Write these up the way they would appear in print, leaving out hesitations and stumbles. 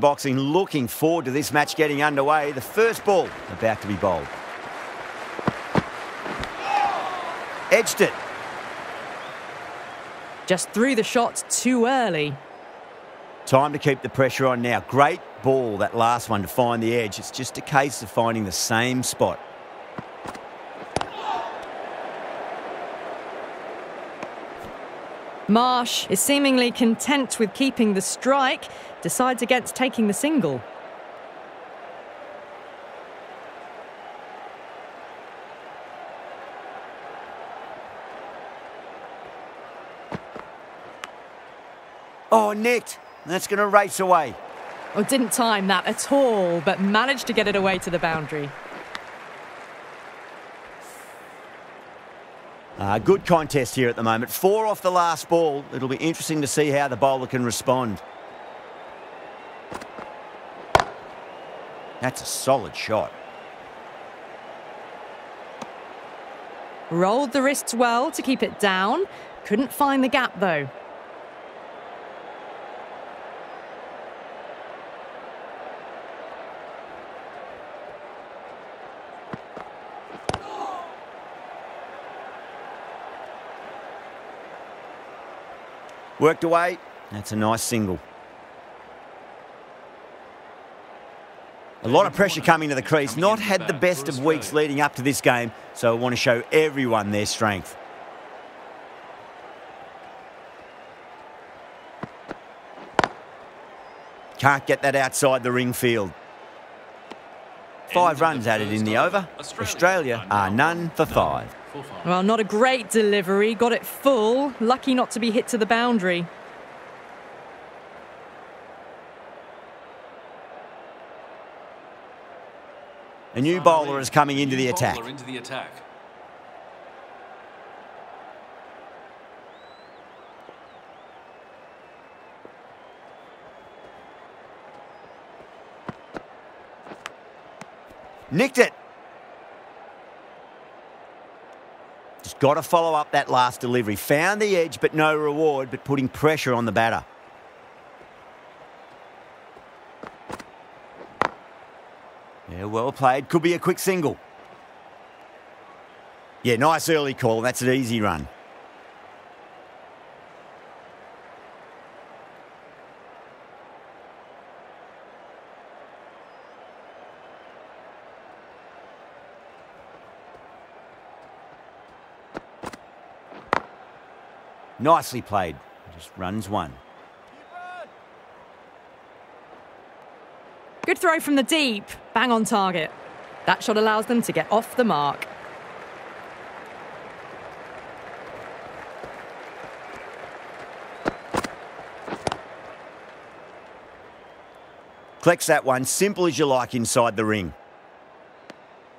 Boxing looking forward to this match getting underway. The first ball about to be bowled. Edged it. Just threw the shot too early. Time to keep the pressure on now. Great ball, that last one, to find the edge. It's just a case of finding the same spot. Marsh is seemingly content with keeping the strike, decides against taking the single. Oh, nicked. That's going to race away. Well, didn't time that at all, but managed to get it away to the boundary. Good contest here at the moment. Four off the last ball. It'll be interesting to see how the bowler can respond. That's a solid shot. Rolled the wrists well to keep it down. Couldn't find the gap, though. Worked away. That's a nice single. A lot of pressure coming to the crease. Not had the best of weeks leading up to this game, so I want to show everyone their strength. Can't get that outside the ring field. 5 runs added in the over. Australia are none for 5. Well, not a great delivery. Got it full. Lucky not to be hit to the boundary. A new bowler is coming into the attack. Nicked it. Just got to follow up that last delivery. Found the edge, but no reward, but putting pressure on the batter. Yeah, well played. Could be a quick single. Yeah, nice early call. That's an easy run. Nicely played. Just runs one. Good throw from the deep. Bang on target. That shot allows them to get off the mark. Collects that one, simple as you like, inside the ring.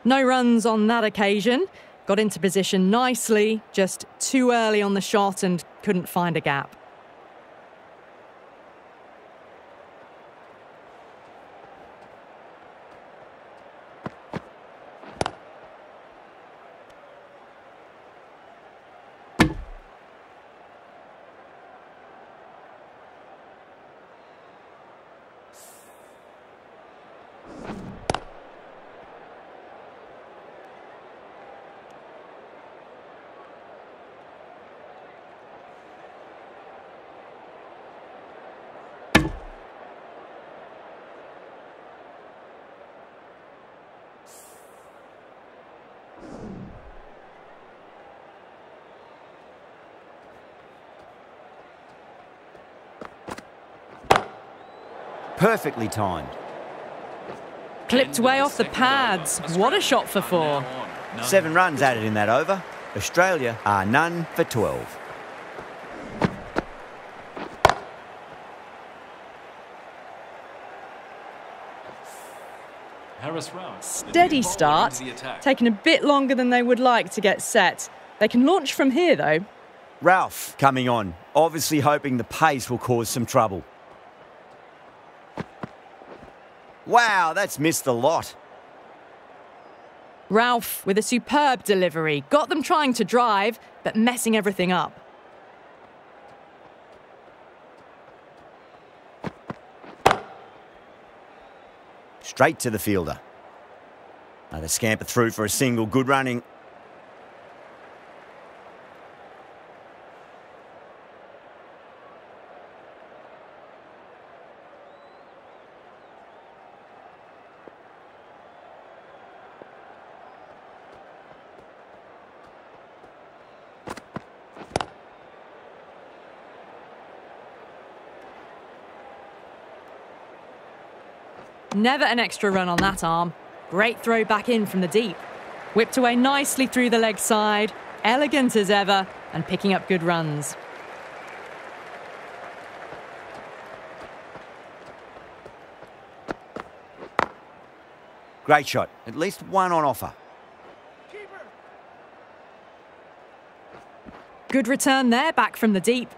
No runs on that occasion. Got into position nicely, just too early on the shot and couldn't find a gap. Perfectly timed. Clipped way off the pads. What a shot for 4. 7 runs added in that over. Australia are none for 12. Steady start. Taking a bit longer than they would like to get set. They can launch from here, though. Ralph coming on. Obviously hoping the pace will cause some trouble. Wow, that's missed the lot. Ralph with a superb delivery. Got them trying to drive, but messing everything up. Straight to the fielder. Another scamper through for a single. Good running. Never an extra run on that arm. Great throw back in from the deep. Whipped away nicely through the leg side. Elegant as ever and picking up good runs. Great shot. At least one on offer. Good return there back from the deep.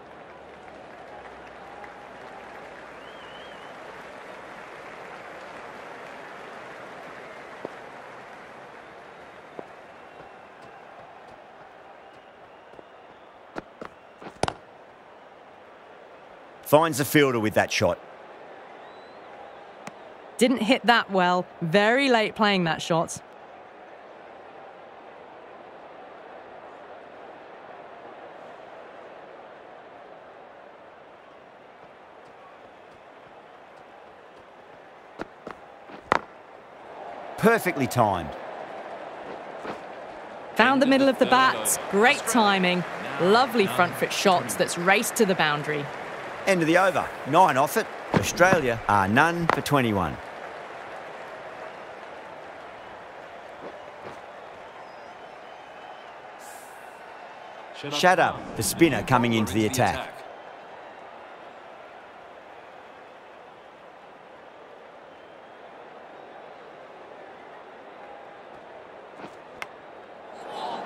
Finds the fielder with that shot. Didn't hit that well. Very late playing that shot. Perfectly timed. Found the middle of the bat. Great timing. Lovely front foot shot that's raced to the boundary. End of the over. 9 off it. Australia are none for 21. Shadab, the spinner, coming into the attack.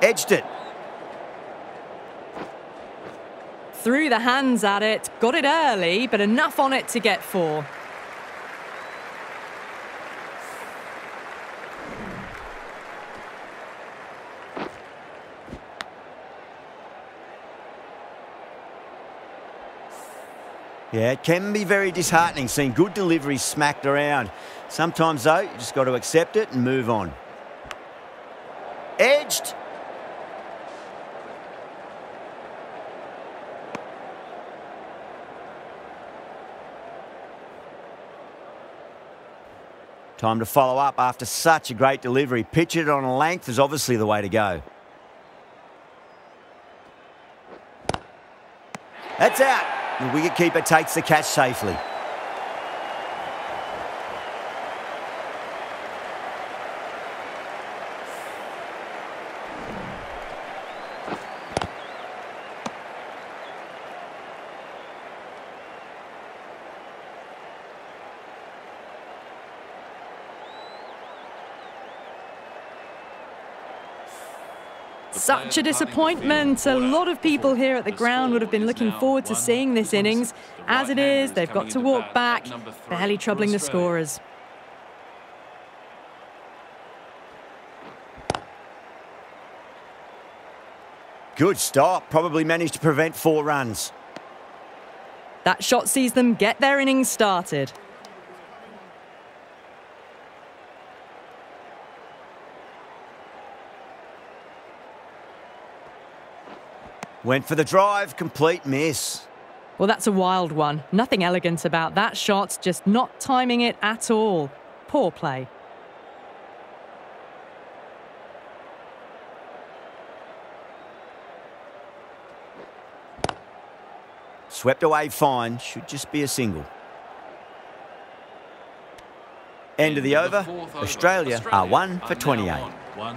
Edged it. Threw the hands at it, got it early, but enough on it to get 4. Yeah, it can be very disheartening seeing good deliveries smacked around. Sometimes, though, you just got to accept it and move on. Edged. Time to follow up after such a great delivery. Pitch it on length is obviously the way to go. That's out. The wicketkeeper takes the catch safely. Such a disappointment. A lot of people here at the ground would have been looking forward to seeing this innings. As it is, they've got to walk back, barely troubling the scorers. Good start. Probably managed to prevent 4 runs. That shot sees them get their innings started. Went for the drive, complete miss. Well, that's a wild one. Nothing elegant about that shot, just not timing it at all. Poor play. Swept away fine, should just be a single. End of the over, Australia are 1 for 28.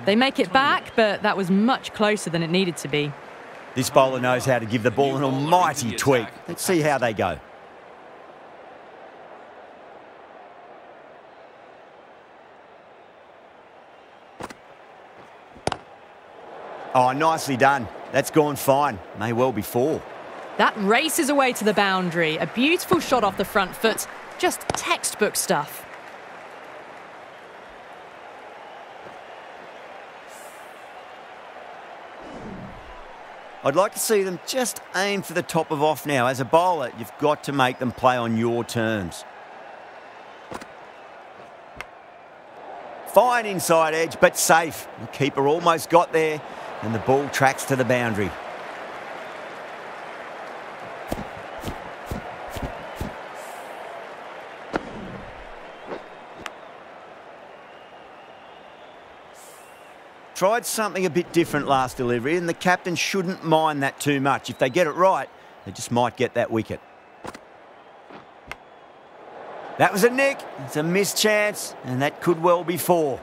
They make it back, but that was much closer than it needed to be. This bowler knows how to give the ball an almighty tweak. Let's see how they go. Oh, nicely done. That's gone fine. May well be 4. That races away to the boundary. A beautiful shot off the front foot. Just textbook stuff. I'd like to see them just aim for the top of off now. As a bowler, you've got to make them play on your terms. Fine inside edge, but safe. The keeper almost got there, and the ball tracks to the boundary. Tried something a bit different last delivery, and the captain shouldn't mind that too much. If they get it right, they just might get that wicket. That was a nick, it's a missed chance, and that could well be four.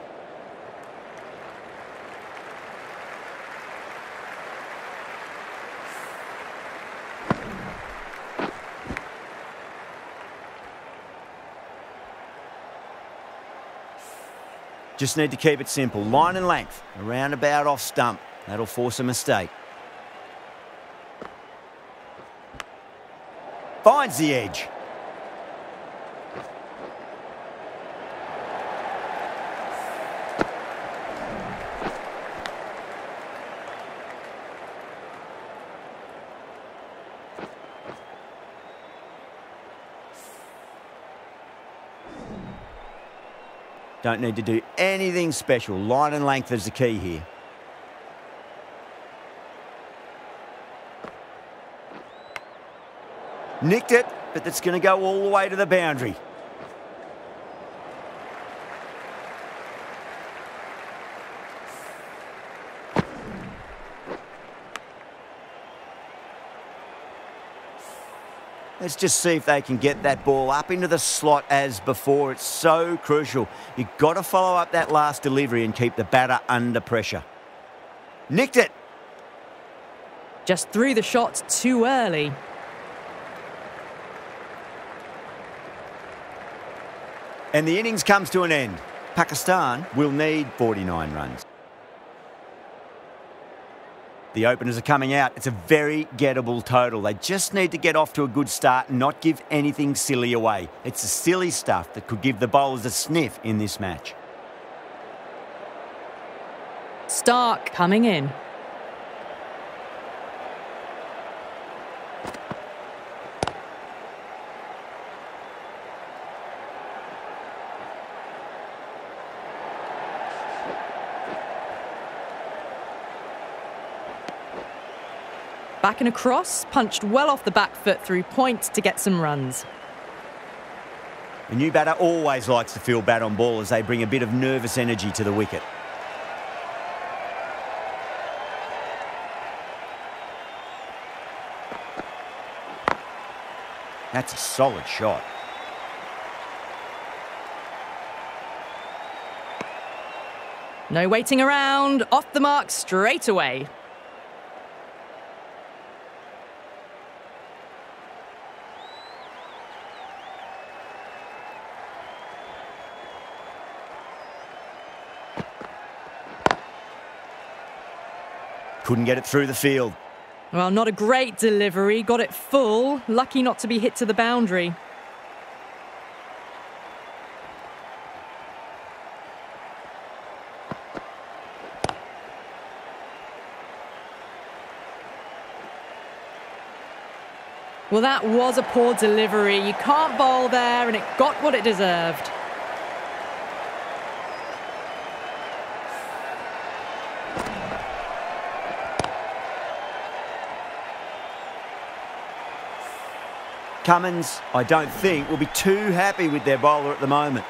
Just need to keep it simple. Line and length, a roundabout off stump. That'll force a mistake. Finds the edge. Don't need to do anything special. Line and length is the key here. Nicked it, but that's going to go all the way to the boundary. Let's just see if they can get that ball up into the slot as before. It's so crucial. You've got to follow up that last delivery and keep the batter under pressure. Nicked it. Just threw the shot too early. And the innings comes to an end. Pakistan will need 49 runs. The openers are coming out. It's a very gettable total. They just need to get off to a good start and not give anything silly away. It's the silly stuff that could give the bowlers a sniff in this match. Stark coming in. Back and across, punched well off the back foot through point to get some runs. The new batter always likes to feel bad on ball as they bring a bit of nervous energy to the wicket. That's a solid shot. No waiting around, off the mark straight away. Couldn't get it through the field. Well, not a great delivery. Got it full. Lucky not to be hit to the boundary. Well, that was a poor delivery. You can't bowl there, and it got what it deserved. Cummins, I don't think, will be too happy with their bowler at the moment.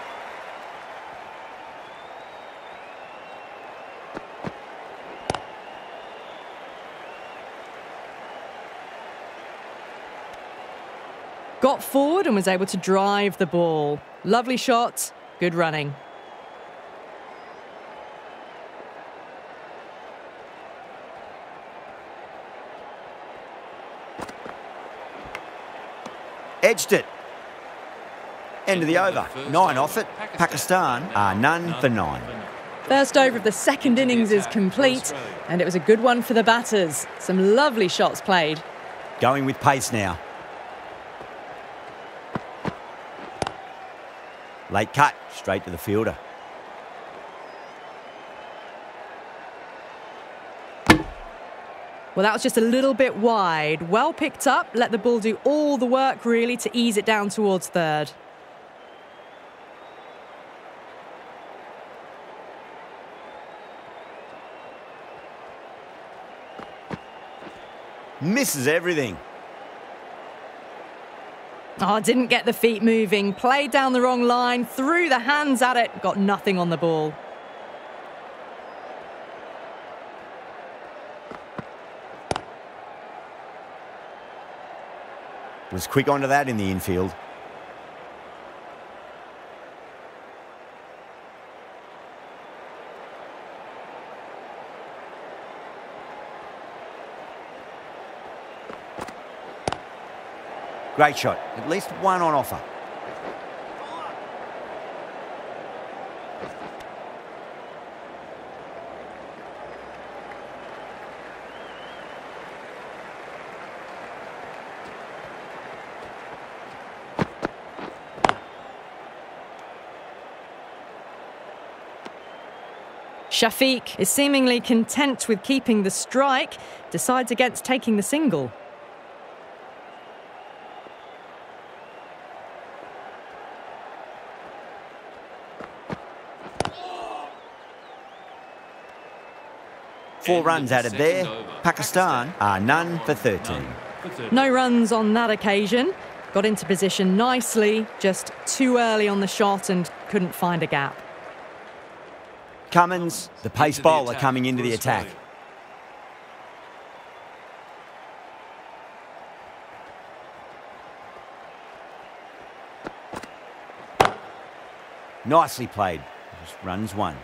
Got forward and was able to drive the ball. Lovely shot, good running. Edged it. End of the over. 9 off it. Pakistan are none for 9. First over of the second innings is complete, and it was a good one for the batters. Some lovely shots played. Going with pace now. Late cut, straight to the fielder. Well, that was just a little bit wide. Well picked up, let the ball do all the work, really, to ease it down towards third. Misses everything. Oh, didn't get the feet moving. Played down the wrong line. Threw the hands at it. Got nothing on the ball. Was quick onto that in the infield. Great shot. At least one on offer. Shafiq is seemingly content with keeping the strike, decides against taking the single. Four runs added there. Pakistan are none for 13. No runs on that occasion. Got into position nicely, just too early on the shot and couldn't find a gap. Cummins, the pace bowler, coming into the attack. Nicely played. Just runs one.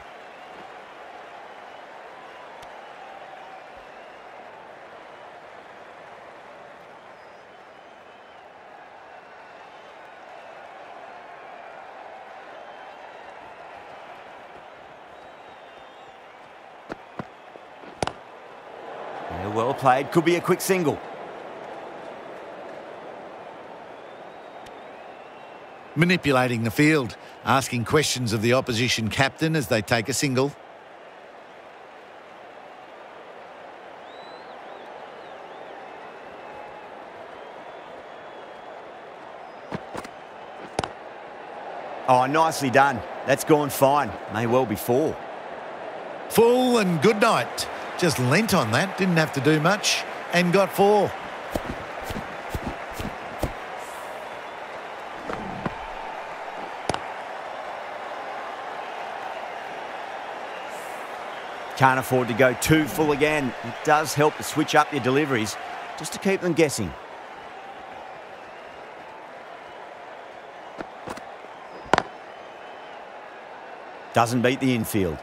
Well played. Could be a quick single. Manipulating the field, asking questions of the opposition captain as they take a single. Oh, nicely done. That's gone fine. May well be four. Full and good night. Just leant on that, didn't have to do much, and got four. Can't afford to go too full again. It does help to switch up your deliveries, just to keep them guessing. Doesn't beat the infield.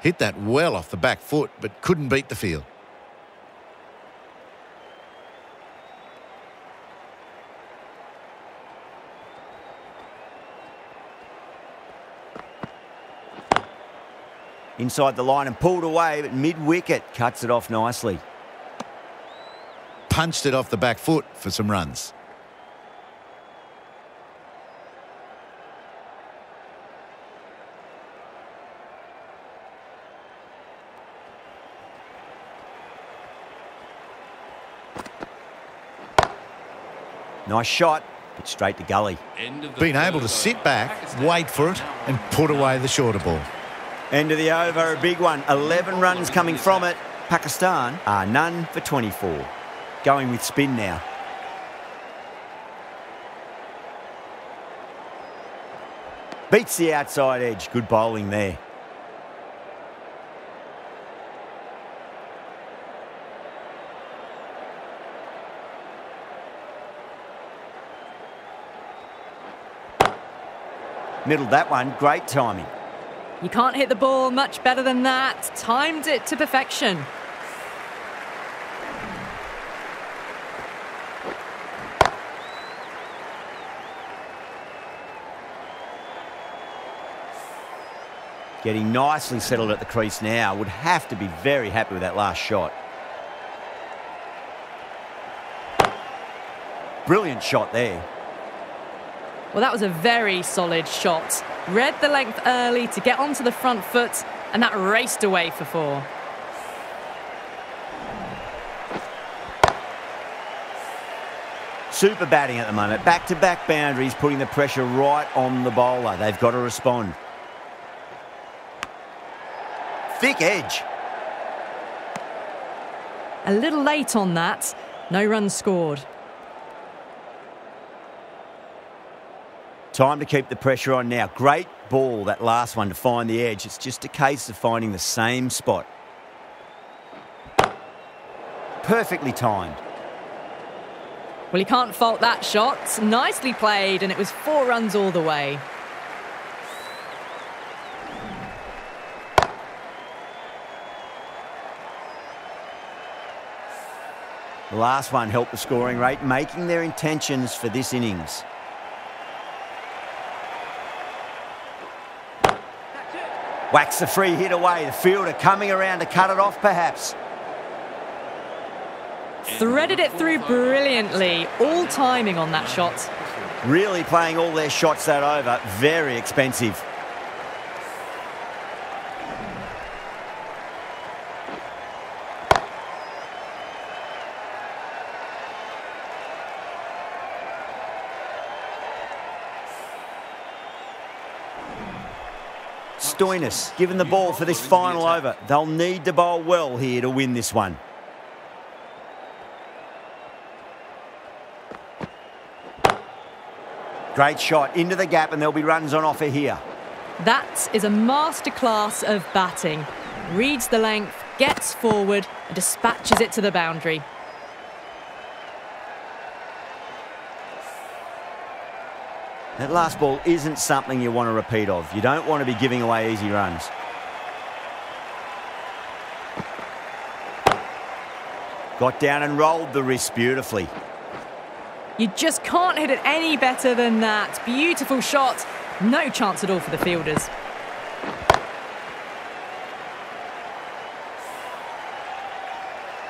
Hit that well off the back foot, but couldn't beat the field. Inside the line and pulled away, but mid-wicket cuts it off nicely. Punched it off the back foot for some runs. Nice shot, but straight to gully. Being able to sit back, wait for it, and put away the shorter ball. End of the over, a big one. 11 runs coming from it. Pakistan are none for 24. Going with spin now. Beats the outside edge. Good bowling there. Middled that one, great timing. You can't hit the ball much better than that. Timed it to perfection. Getting nicely settled at the crease now. Would have to be very happy with that last shot. Brilliant shot there. Well, that was a very solid shot. Read the length early to get onto the front foot, and that raced away for four. Super batting at the moment. Back-to-back boundaries, putting the pressure right on the bowler. They've got to respond. Thick edge. A little late on that. No runs scored. Time to keep the pressure on now. Great ball, that last one, to find the edge. It's just a case of finding the same spot. Perfectly timed. Well, he can't fault that shot. Nicely played, and it was 4 runs all the way. The last one helped the scoring rate, making their intentions for this innings. Whacks the free hit away. The fielder coming around to cut it off, perhaps. Threaded it through brilliantly. All timing on that shot. Really playing all their shots that over. Very expensive. Doynes given the ball for this final over. They'll need to bowl well here to win this one. Great shot into the gap, and there'll be runs on offer here. That is a masterclass of batting. Reads the length, gets forward, and dispatches it to the boundary. That last ball isn't something you want to repeat of. You don't want to be giving away easy runs. Got down and rolled the wrist beautifully. You just can't hit it any better than that. Beautiful shot. No chance at all for the fielders.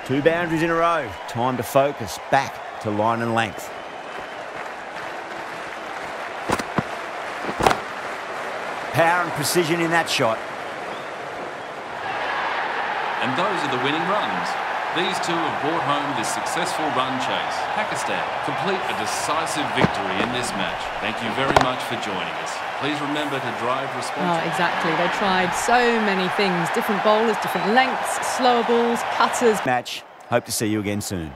Two boundaries in a row. Time to focus back to line and length. Power and precision in that shot. And those are the winning runs. These two have brought home this successful run chase. Pakistan complete a decisive victory in this match. Thank you very much for joining us. Please remember to drive responsibly. Oh, exactly. They tried so many things. Different bowlers, different lengths, slower balls, cutters. Match. Hope to see you again soon.